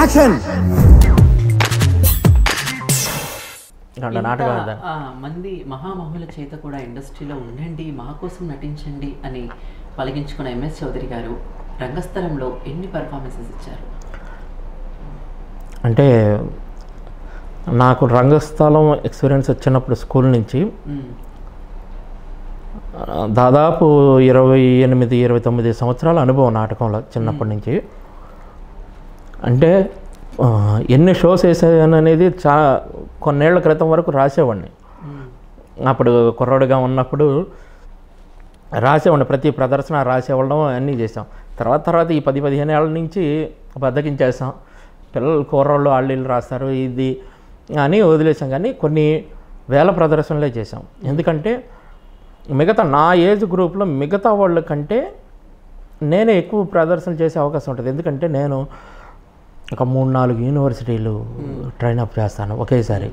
Action! Mandi Mahamahula Cheta Koda Industry Undendi, Mahakosam Natinchandi, Ani Palaginchkona MS Chaudhary Garu, Rangastaramlo, any performances icharu. అంటే నాకు రంగస్థలం experience వచ్చినప్పుడు school నుంచి దాదాపు 28-29 సంవత్సరాల అనుభవం నాటకంలో చిన్నప్పటి నుంచి అంటే ఎన్ని షోస్ చేశాను అనేది కొన్నేళ్ల క్రితం వరకు రాసేవాడిని అప్పుడు కుర్రోడుగా ఉన్నప్పుడు రాసేవాడిని ప్రతి ప్రదర్శన రాసేవాళ్ళం అన్నీ చేసాం తర్వాత తర్వాత ఈ 10-15 ఏళ్ళ నుంచి బద్దకించేసాం పిల్లలు కూరళ్ళు ఆళ్ళు రాస్తారు ఇది అని వదిలేసాం కానీ కొన్ని వేల ప్రదర్శనలే చేసాం ఎందుకంటే మిగతా నా ఏజ్ గ్రూప్లో మిగతా వాళ్ళ కంటే నేనే ఎక్కువ ప్రదర్శన చేసే అవకాశం ఉంటుంది ఎందుకంటే నేను ఒక 3-4 యూనివర్సిటీలు ట్రైన్ అప్ చేస్తాను ఒకేసారి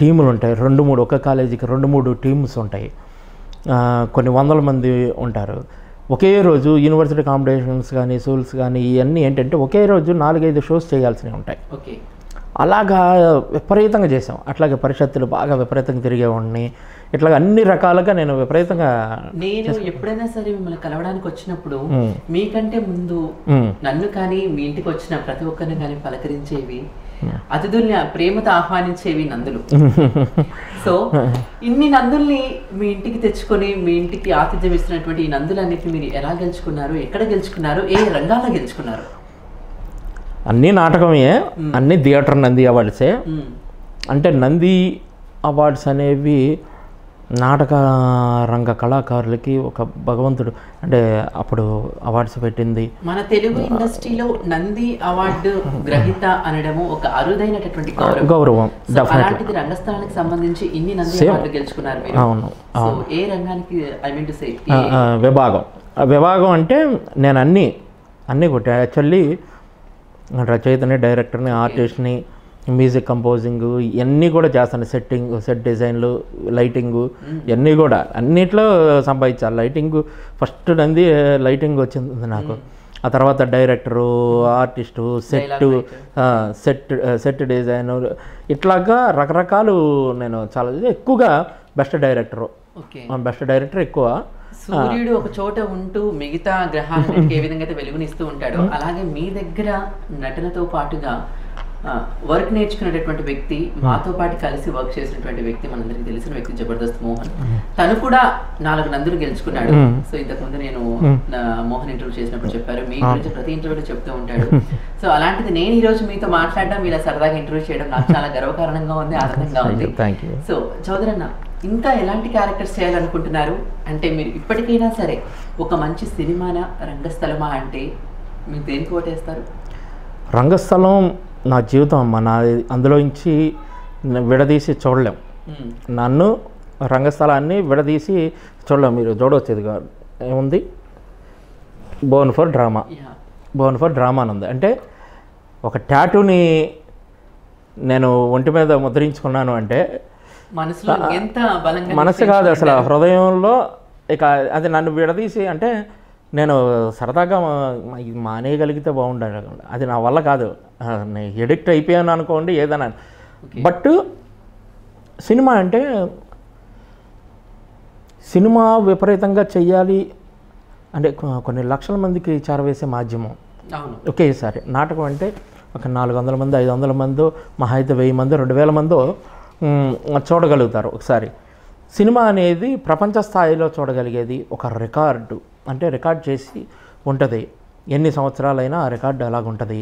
టీములు ఉంటాయి 2-3 ఒక కాలేజీకి 2-3 టీమ్స్ ఉంటాయి కొన్ని 100 మంది ఉంటారు ఒకే రోజు యూనివర్సిటీ కాంపిటీషన్స్ కానీ సూల్స్ కానీ ఇవన్నీ ఏంటంటే ఒకే రోజు 4-5 షోస్ చేయాల్సినవి ఉంటాయి ఓకే అలాగా విపరీతంగా చేసాం అట్లాగే పరిషత్తులు బాగా విపరీతంగా తిరిగేవాడిని ఇట్లాగా అన్ని రకాలుగా నేను విపరీతంగా నేను ఎప్పుడైనా సరే మిమ్మల్ని కలవడానికి వచ్చినప్పుడు మీకంటే ముందు నన్ను కానీ మీ ఇంటికి వచ్చిన ప్రతి ఒక్కరిని కానీ పలకరించేవి అతిథుల్ని ప్రేమతో ఆహ్వానించేవి నందులు సో ఇన్ని నందుల్ని మీ ఇంటికి తెచ్చుకొని మీ ఇంటికి ఆతిథ్యం ఇస్తున్నటువంటి ఈ నందులన్నిటిని మీరు ఎలా గెలుచుకున్నారు ఎక్కడ గెలుచుకున్నారు ఏ రంగాల్లో గెలుచుకున్నారు అన్నీ నాటకమే అన్నీ థియేటర్ నంది అవార్డ్సే అంటే నంది అవార్డ్స్ అనేవి నాటక రంగ కళాకారులకి ఒక భగవంతుడు అంటే అప్పుడు అవార్డ్స్ పెట్టింది మన తెలుగు ఇండస్ట్రీలో నంది అవార్డు గ్రహీత అనడము ఒక అరుదైనటువంటి గౌరవం అలాంటిది రంగస్థలానికి సంబంధించి ఇన్ని నంది అవార్డులు గెలుచుకున్నారు మీరు అవును సో ఏ రంగానికి ఐ మీన్ టు సే విభాగం అంటే నేను అన్నీ కొట్టా యాక్చువల్లీ రచయితని డైరెక్టర్ని ఆర్టిస్ట్ని మ్యూజిక్ కంపోజింగ్ ఇవన్నీ కూడా చేస్తాను సెట్టింగ్ సెట్ డిజైన్లు లైటింగు ఇవన్నీ కూడా అన్నిట్లో సంపాదించాలి లైటింగ్ ఫస్ట్ నంది లైటింగ్ వచ్చింది నాకు ఆ తర్వాత డైరెక్టరు ఆర్టిస్టు సెట్ డిజైన్ ఇట్లాగా రకరకాలు నేను చాలా ఎక్కువగా బెస్ట్ డైరెక్టర్ ఎక్కువ సూర్యుడు ఒక చోట ఉంటూ మిగతా గ్రహాలకి ఏ విధంగా అయితే వెలుగునిస్తూ ఉంటాడో అలాగే మీ దగ్గర నటనతో పాటుగా వర్క్ నేర్చుకునేటటువంటి వ్యక్తి మాతో పాటు కలిసి వర్క్ చేసినటువంటి వ్యక్తి మనందరికి తెలిసిన వ్యక్తి జబర్దస్త్ మోహన్ తను కూడా 4 నందులు గెలుచుకున్నాడు సో ఇంతకుముందు నేను మోహన్ ఇంటర్వ్యూ చేసినప్పుడు చెప్పారు మీ గురించి ప్రతి ఇంటర్వ్యూలో చెప్తూ ఉంటాడు సో అలాంటిది నేను ఈ రోజు మీతో మాట్లాడడం ఇలా సరదాగా ఇంటర్వ్యూ చేయడం నాకు చాలా గర్వకారణంగా ఉంది ఆనందంగా ఉంది సో చౌదరన్న ఇంకా ఎలాంటి క్యారెక్టర్స్ చేయాలనుకుంటున్నారు అంటే మీరు ఇప్పటికైనా సరే ఒక మంచి సినిమానా రంగస్థలమా అంటే మీరు దేనికి ఓటేస్తారు రంగస్థలం నా జీవితం అమ్మ నా అందులోంచి విడదీసి చూడలేం నన్ను రంగస్థలాన్ని విడదీసి చూడలేం మీరు చూడవచ్చేది కాదు ఏముంది బోర్న్ ఫర్ డ్రామా అని ఉంది అంటే ఒక టాటూని నేను ఒంటి మీద ముద్రించుకున్నాను అంటే మనసు కాదు అసలు హృదయంలో ఇక అది నన్ను విడదీసి అంటే నేను సరదాగా మానేయగలిగితే బాగుండాలి అది నా వల్ల కాదు నేను ఎడిక్ట్ అయిపోయాను అనుకోండి ఏదన్నా బట్ సినిమా అంటే సినిమా విపరీతంగా చెయ్యాలి అంటే కొన్ని లక్షల మందికి చేరవేసే మాధ్యమం ఒకేసారి నాటకం అంటే ఒక 400 మంది 500 మందో మహా అయితే 1000 మందో 2000 మందో చూడగలుగుతారు ఒకసారి సినిమా అనేది ప్రపంచ స్థాయిలో చూడగలిగేది ఒక రికార్డు అంటే రికార్డ్ చేసి ఉంటుంది ఎన్ని సంవత్సరాలైనా ఆ రికార్డు అలాగుంటుంది